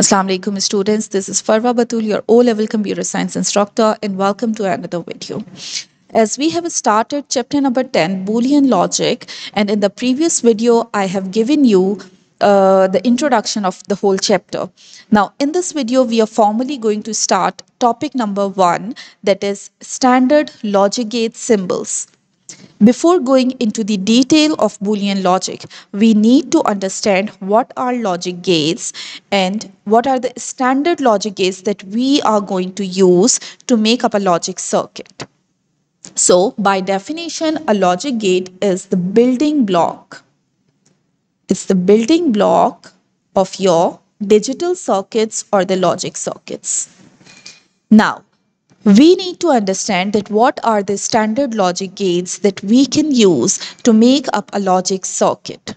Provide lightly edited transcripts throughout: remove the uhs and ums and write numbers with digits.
Assalamu alaikum students, this is Farwa Batool, your O-Level Computer Science instructor, and welcome to another video. As we have started chapter number 10, Boolean Logic, and in the previous video I have given you the introduction of the whole chapter. Now in this video we are formally going to start topic number 1, that is standard logic gate symbols. Before going into the detail of Boolean logic, we need to understand what are logic gates and what are the standard logic gates that we are going to use to make up a logic circuit. So, by definition, a logic gate is the building block. It's the building block of your digital circuits or the logic circuits. Now, we need to understand that what are the standard logic gates that we can use to make up a logic circuit.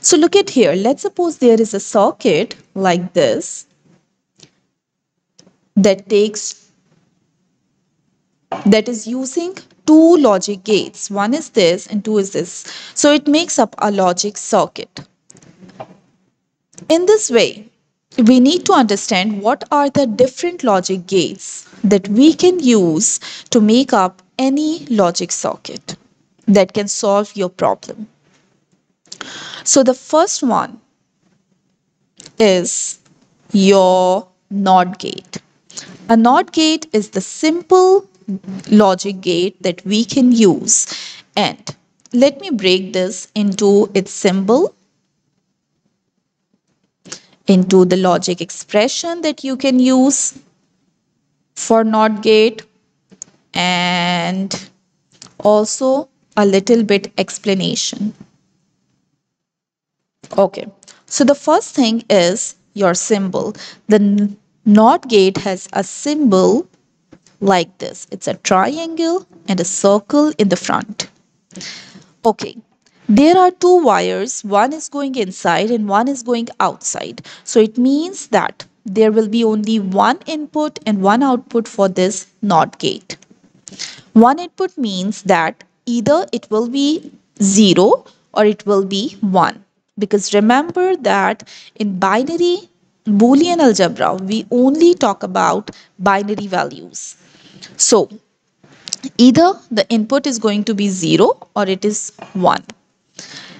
So look at here, let's suppose there is a circuit like this that is using two logic gates. One is this and two is this. So it makes up a logic circuit. In this way, we need to understand what are the different logic gates that we can use to make up any logic circuit that can solve your problem. So the first one is your NOT gate. A NOT gate is the simple logic gate that we can use. And let me break this into its symbol, into the logic expression that you can use for NOT gate, and also a little bit explanation. Okay, so the first thing is your symbol. The NOT gate has a symbol like this. It's a triangle and a circle in the front. Okay. There are two wires, one is going inside and one is going outside. So it means that there will be only one input and one output for this NOT gate. One input means that either it will be 0 or it will be 1. Because remember that in binary Boolean algebra, we only talk about binary values. So either the input is going to be 0 or it is 1.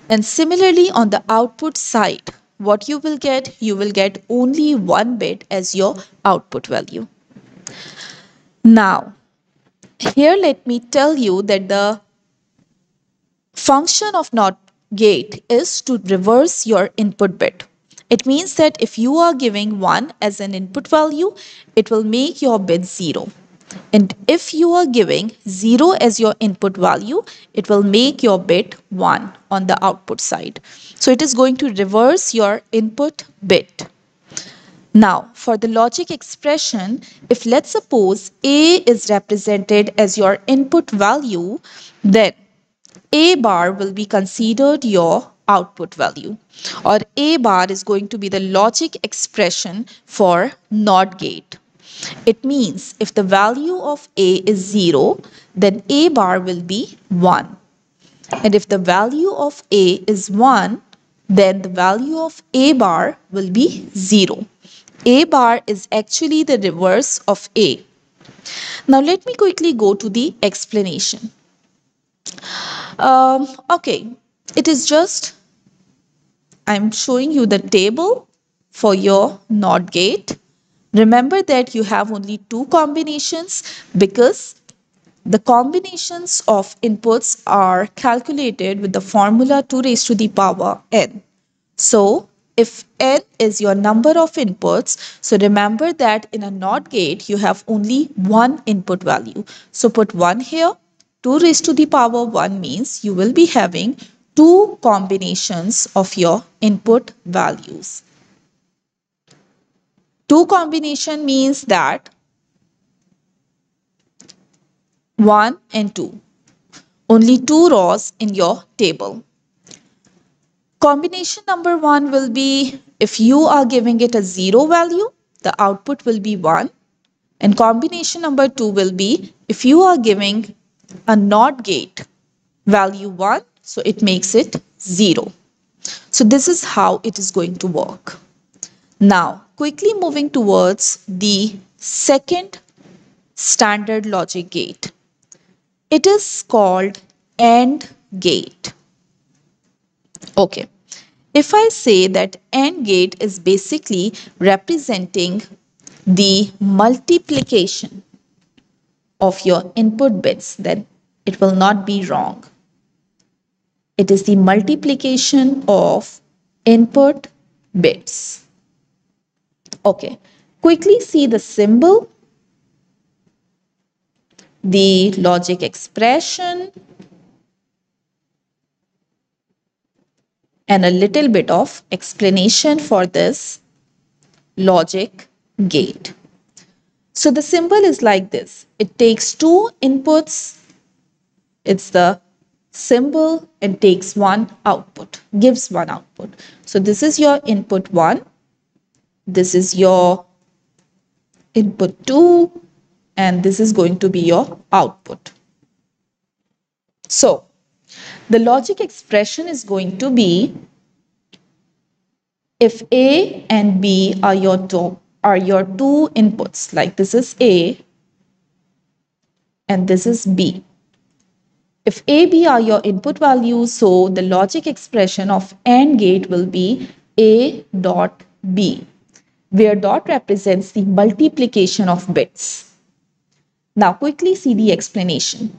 And similarly, on the output side, what you will get only one bit as your output value. Now, here let me tell you that the function of NOT gate is to reverse your input bit. It means that if you are giving 1 as an input value, it will make your bit 0. And if you are giving 0 as your input value, it will make your bit 1 on the output side. So it is going to reverse your input bit. Now, for the logic expression, if let's suppose A is represented as your input value, then A bar will be considered your output value, or A bar is going to be the logic expression for NOT gate. It means if the value of A is 0, then A bar will be 1. And if the value of A is 1, then the value of A bar will be 0. A bar is actually the reverse of A. Now let me quickly go to the explanation. Okay, it is just I'm showing you the table for your NOT gate. Remember that you have only two combinations because the combinations of inputs are calculated with the formula 2 raised to the power n. So if n is your number of inputs, so remember that in a NOT gate you have only one input value. So put 1 here. 2 raised to the power 1 means you will be having two combinations of your input values. Two combination means that 1 and 2. Only two rows in your table. Combination number 1 will be, if you are giving it a 0 value, the output will be 1. And combination number 2 will be, if you are giving a NOT gate value 1, so it makes it 0. So this is how it is going to work. Now, quickly moving towards the second standard logic gate. It is called AND gate. Okay, if I say that AND gate is basically representing the multiplication of your input bits, then it will not be wrong. It is the multiplication of input bits. Okay, quickly see the symbol, the logic expression, and a little bit of explanation for this logic gate. So the symbol is like this. It takes two inputs, it's the symbol, and takes one output, gives one output. So this is your input 1, this is your input 2, and this is going to be your output. So the logic expression is going to be, if A and B are your two inputs, like this is A and this is B. If A, B are your input values, so the logic expression of AND gate will be A dot B, where dot represents the multiplication of bits. Now quickly see the explanation.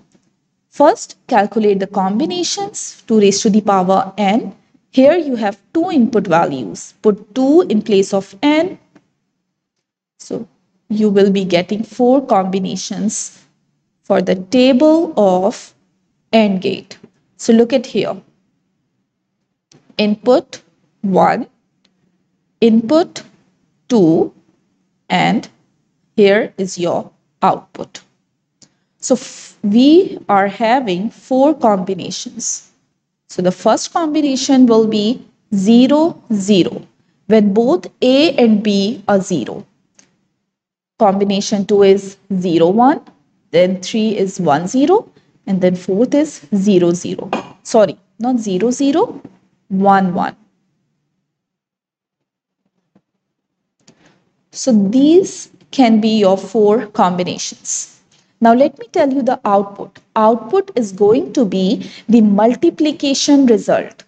First, calculate the combinations, 2 raised to the power n. Here you have two input values. Put 2 in place of n. So you will be getting 4 combinations for the table of AND gate. So look at here. Input 1, input 2, and here is your output. So we are having 4 combinations. So the first combination will be 0, 0, when both A and B are 0. Combination 2 is 0, 1, then 3 is 1, 0, and then 4th is 0, 0. Sorry, not 0, 0, 1, 1. So these can be your 4 combinations. Now let me tell you the output. Output is going to be the multiplication result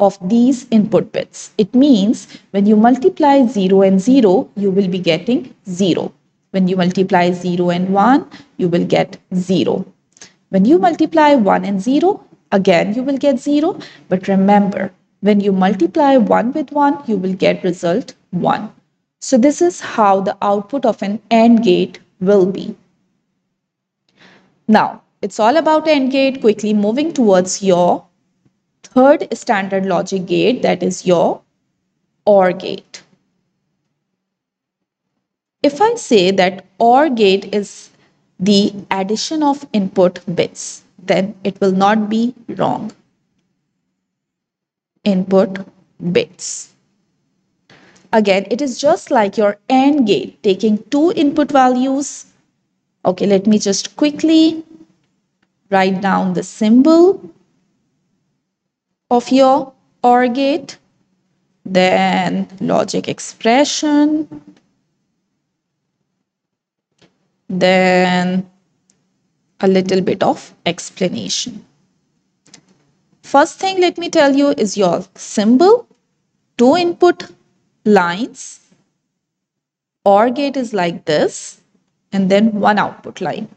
of these input bits. It means when you multiply 0 and 0, you will be getting 0. When you multiply 0 and 1, you will get 0. When you multiply 1 and 0, again you will get 0. But remember, when you multiply 1 with 1, you will get result 1. So this is how the output of an AND gate will be. Now, it's all about AND gate. Quickly moving towards your third standard logic gate, that is your OR gate. If I say that OR gate is the addition of input bits, then it will not be wrong. Input bits. Again, it is just like your AND gate, taking two input values. Okay, let me just quickly write down the symbol of your OR gate, then logic expression, then a little bit of explanation. First thing let me tell you is your symbol, two input lines. OR gate is like this, and then one output line.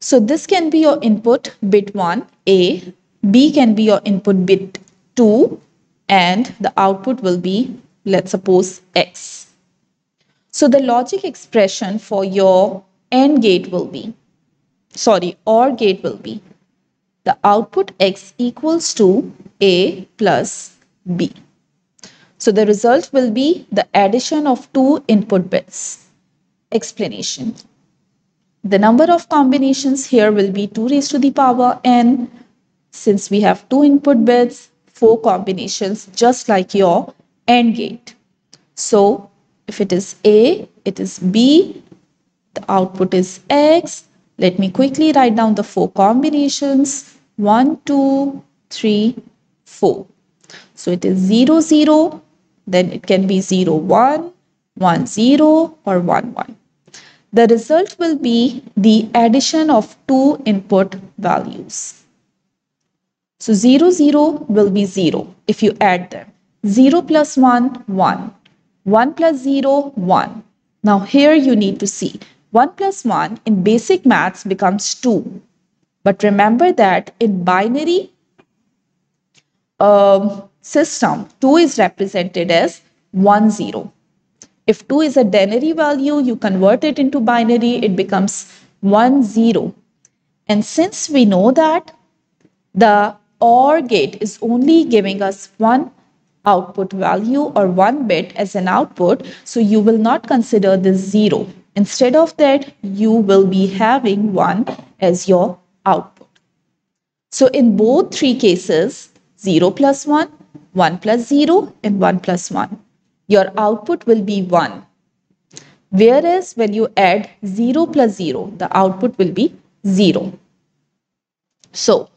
So this can be your input bit 1, A, B can be your input bit 2, and the output will be, let's suppose, X. So the logic expression for your AND gate will be, sorry, OR gate will be, the output X equals to A plus B. So the result will be the addition of two input bits. Explanation. The number of combinations here will be 2 raised to the power n. Since we have two input bits, 4 combinations, just like your AND gate. So if it is A, it is B, the output is X. Let me quickly write down the 4 combinations. 1, 2, 3, 4. So it is 0, 0, then it can be 0, 1, 1, 0 or 1, 1. The result will be the addition of two input values. So 0, 0 will be 0 if you add them. 0 plus 1, 1. 1 plus 0, 1. Now here you need to see 1 plus 1 in basic maths becomes 2. But remember that in binary system, 2 is represented as 1, 0. If 2 is a denary value, you convert it into binary, it becomes 1, 0. And since we know that, the OR gate is only giving us one output value or one bit as an output, so you will not consider this 0. Instead of that, you will be having 1 as your output. So in both three cases, 0 plus 1, 1 plus 0 and 1 plus 1, your output will be 1. Whereas when you add 0 plus 0, the output will be 0. So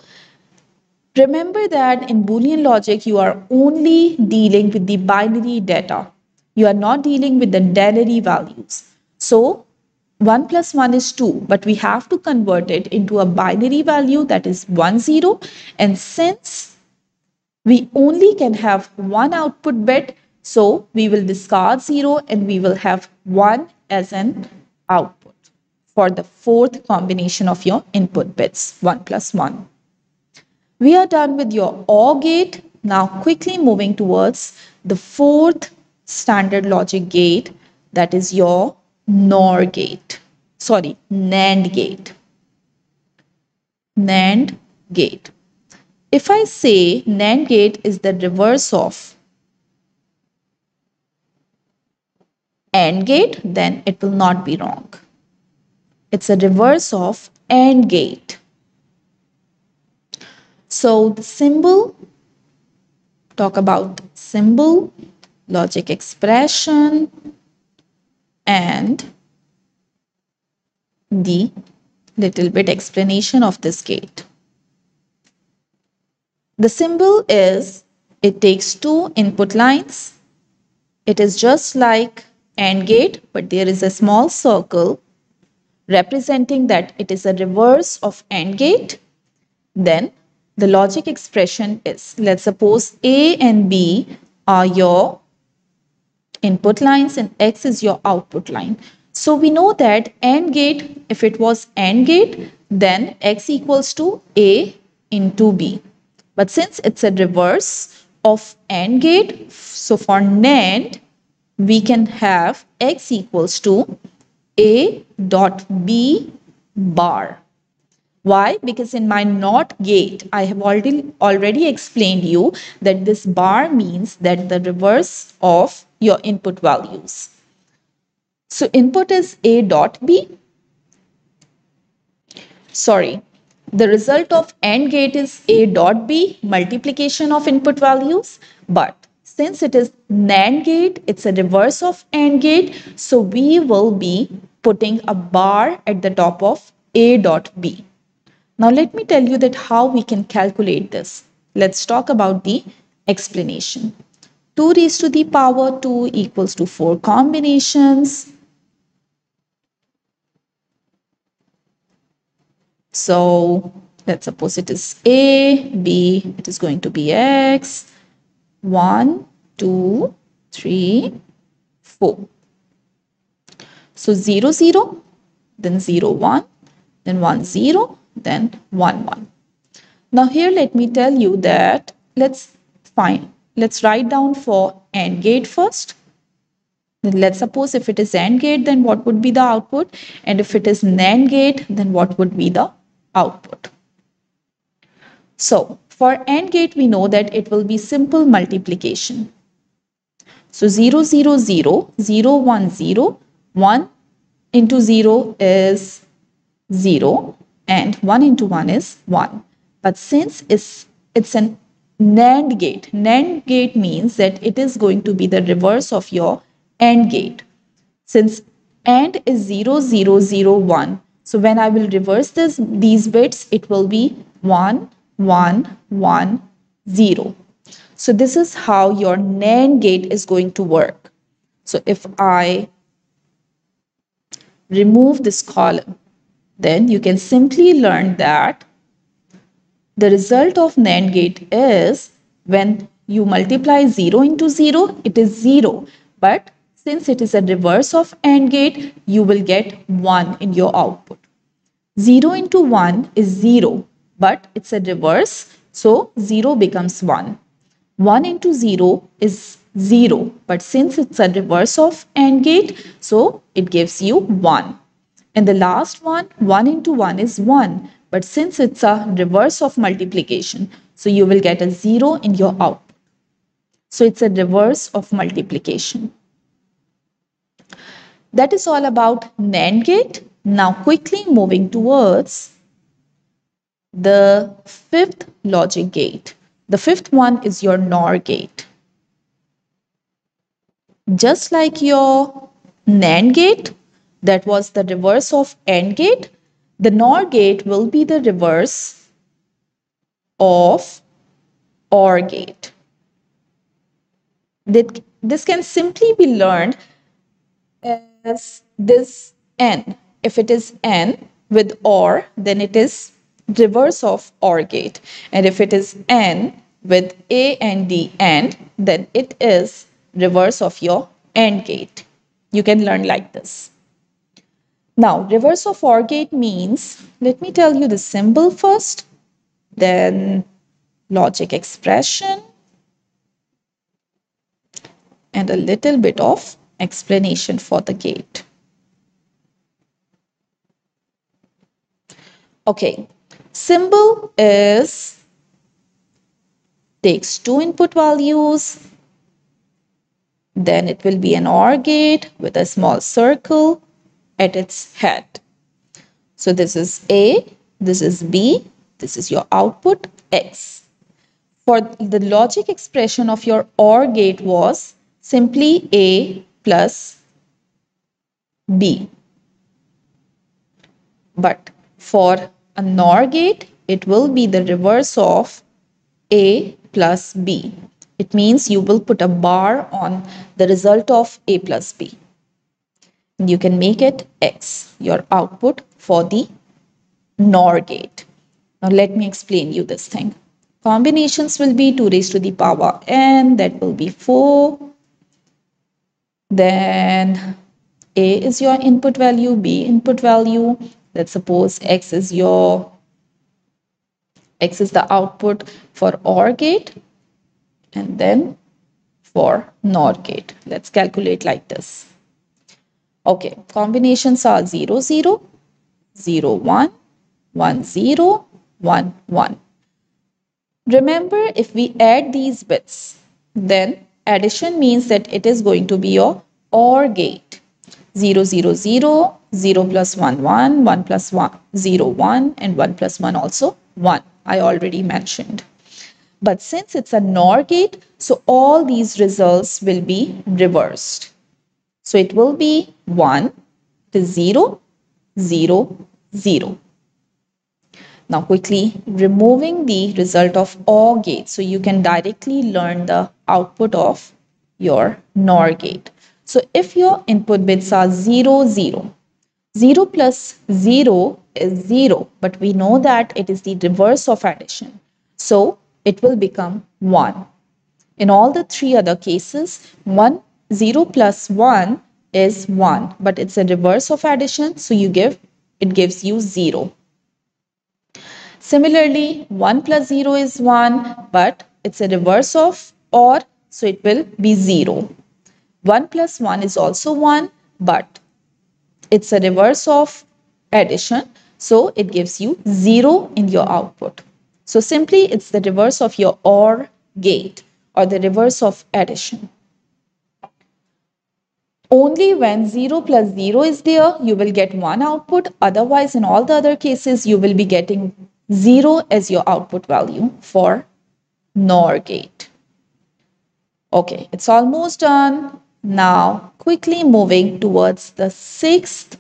remember that in Boolean logic, you are only dealing with the binary data. You are not dealing with the denary values. So 1 plus 1 is 2, but we have to convert it into a binary value, that is 1, 0. And since we only can have one output bit, so we will discard 0 and we will have 1 as an output for the fourth combination of your input bits, 1 plus 1. We are done with your OR gate. Now quickly moving towards the fourth standard logic gate, that is your NAND gate. NAND gate. If I say NAND gate is the reverse of AND gate, then it will not be wrong. It's a reverse of AND gate. So the symbol, talk about symbol, logic expression, and the little bit explanation of this gate. The symbol is, it takes two input lines. It is just like AND gate, but there is a small circle representing that it is a reverse of AND gate. Then the logic expression is, let's suppose A and B are your input lines and X is your output line. So we know that AND gate, if it was AND gate, then X equals to A into B. But since it's a reverse of AND gate, so for NAND, we can have X equals to A dot B bar. Why? Because in my NOT gate, I have already explained you that this bar means that the reverse of your input values. So input is A dot B. Sorry, the result of AND gate is A dot B, multiplication of input values. But since it is NAND gate, it's a reverse of AND gate. So we will be putting a bar at the top of A dot B. Now let me tell you that how we can calculate this. Let's talk about the explanation. 2 raised to the power 2 equals to 4 combinations. So let's suppose it is A, B, it is going to be X, 1, 2, 3, 4. So 0, 0, then 0, 1, then 1, 0. Then 1, 1. Now here let me tell you that let's write down for AND gate first. Let's suppose if it is AND gate, then what would be the output, and if it is NAND gate, then what would be the output. So for AND gate, we know that it will be simple multiplication. So 0 0 0 0 1 0 1 into 0 is 0. And 1 into 1 is 1. But since it's a NAND gate means that it is going to be the reverse of your AND gate. Since AND is 0, 0, 0, 1. So when I will reverse these bits, it will be 1, 1, 1, 0. So this is how your NAND gate is going to work. So if I remove this column, then you can simply learn that the result of NAND gate is, when you multiply 0 into 0, it is 0. But since it is a reverse of AND gate, you will get 1 in your output. 0 into 1 is 0, but it's a reverse, so 0 becomes 1. 1 into 0 is 0, but since it's a reverse of AND gate, so it gives you 1. And the last one, 1 into 1 is 1, but since it's a reverse of multiplication, so you will get a 0 in your output. So it's a reverse of multiplication. That is all about NAND gate. Now quickly moving towards the fifth logic gate. The fifth one is your NOR gate. Just like your NAND gate, that was the reverse of AND gate, the NOR gate will be the reverse of OR gate. This can simply be learned as this N. If it is N with OR, then it is reverse of OR gate. And if it is N with A and D AND, then it is reverse of your AND gate. You can learn like this. Now, reverse of OR gate means, let me tell you the symbol first, then logic expression, and a little bit of explanation for the gate. Okay, symbol is, takes two input values, then it will be an OR gate with a small circle at its head. So this is A, this is B, this is your output X. For the logic expression of your OR gate was simply A plus B. But for a NOR gate, it will be the reverse of A plus B. It means you will put a bar on the result of A plus B. You can make it X, your output for the NOR gate. Now let me explain you this thing. Combinations will be 2 raised to the power n, that will be 4. Then A is your input value, B input value. Let's suppose X is the output for OR gate, and then for NOR gate. Let's calculate like this. Okay, combinations are 0, 0, 0, 1, 1, 0, 1, 1. Remember, if we add these bits, then addition means that it is going to be your OR gate. 0, 0, 0, 0 plus 1, 1, 1 plus 1, 0, 1, and 1 plus 1 also 1. I already mentioned. But since it's a NOR gate, so all these results will be reversed. So it will be 1 to 0, 0, 0. Now quickly removing the result of OR gate, so you can directly learn the output of your NOR gate. So if your input bits are 0, 0, 0 plus 0 is 0, but we know that it is the reverse of addition. So it will become 1. In all the three other cases, 0 plus 1 is 1, but it's a reverse of addition, so it gives you 0. Similarly, 1 plus 0 is 1, but it's a reverse of OR, so it will be 0. 1 plus 1 is also 1, but it's a reverse of addition, so it gives you 0 in your output. So simply, it's the reverse of your OR gate or the reverse of addition. Only when 0 plus 0 is there, you will get one output. Otherwise, in all the other cases, you will be getting 0 as your output value for NOR gate. Okay, it's almost done. Now, quickly moving towards the sixth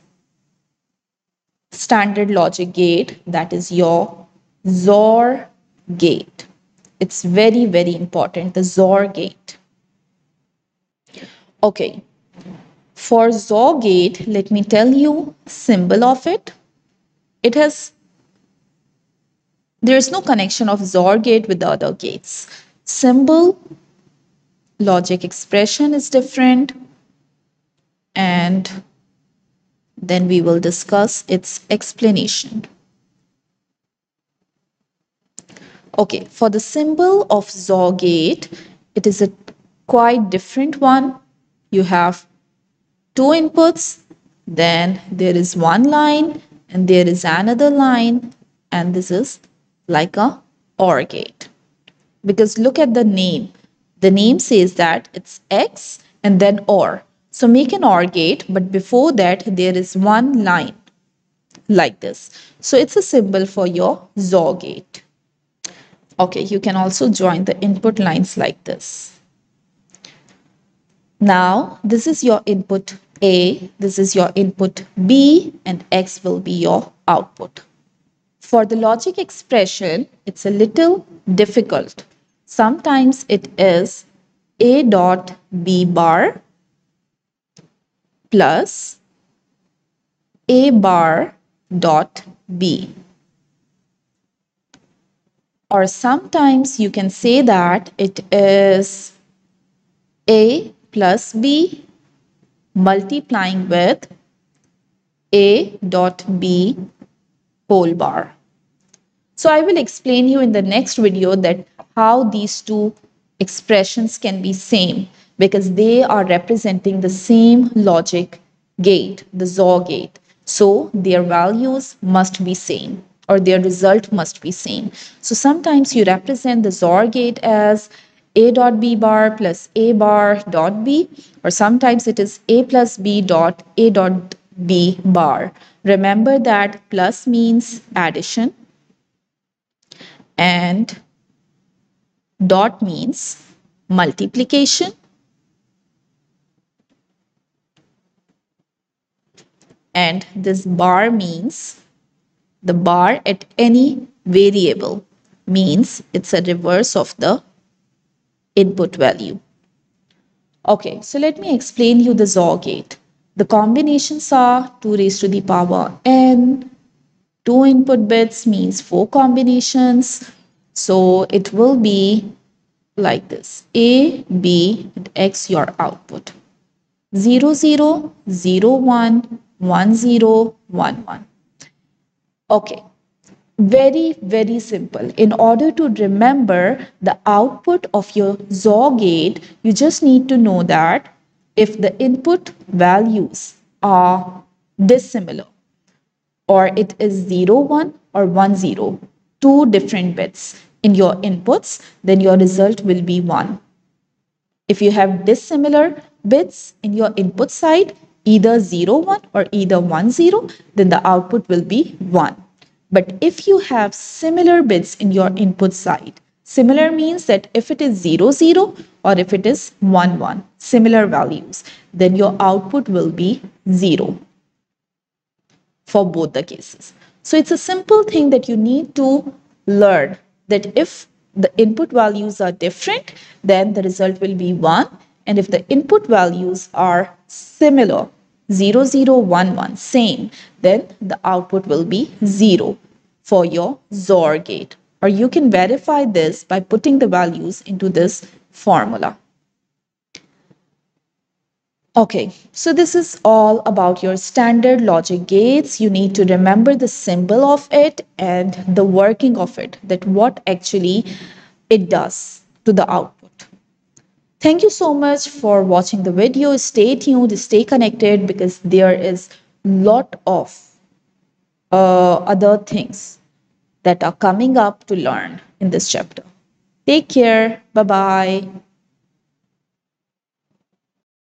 standard logic gate, that is your XOR gate. It's very, very important, the XOR gate. Okay. For XOR gate, let me tell you symbol of it. It has, there is no connection of XOR gate with the other gates. Symbol, logic expression is different, and then we will discuss its explanation. Okay, for the symbol of XOR gate, it is a quite different one. You have two inputs, then there is one line and there is another line, and this is like a OR gate, because look at the name. The name says that it's X and then OR. So make an OR gate, but before that there is one line like this. So it's a symbol for your XOR gate. Okay, you can also join the input lines like this. Now this is your input A, this is your input B, and X will be your output. For the logic expression, it's a little difficult. Sometimes it is A dot B bar plus A bar dot B. Or sometimes you can say that it is A plus B multiplying with A dot B whole bar. So I will explain you in the next video that how these two expressions can be same, because they are representing the same logic gate, the XOR gate. So their values must be same, or their result must be same. So sometimes you represent the XOR gate as A dot B bar plus A bar dot B, or sometimes it is A plus B dot A dot B bar. Remember that plus means addition and dot means multiplication, and this bar means the bar at any variable, means it's a reverse of the input value. Okay, so let me explain you the XOR gate. The combinations are 2 raised to the power n, 2 input bits means 4 combinations. So it will be like this, A, B, and X your output, 0, 0, 0, 1, 1, 0, 1, 1. Okay, very simple. In order to remember the output of your XOR gate, you just need to know that if the input values are dissimilar, or it is 0, 1 or 1, 0, two different bits in your inputs, then your result will be 1. If you have dissimilar bits in your input side, either 0, 1 or either 1, 0, then the output will be 1. But if you have similar bits in your input side, similar means that if it is 0, 0 or if it is 1, 1, similar values, then your output will be 0 for both the cases. So it's a simple thing that you need to learn, that if the input values are different, then the result will be 1. And if the input values are similar, 0, 0, 1, 1, same, then the output will be 0 for your XOR gate. Or you can verify this by putting the values into this formula. Okay, so this is all about your standard logic gates. You need to remember the symbol of it and the working of it, that what actually it does to the output. Thank you so much for watching the video. Stay tuned, stay connected, because there is a lot of other things that are coming up to learn in this chapter. Take care. Bye-bye.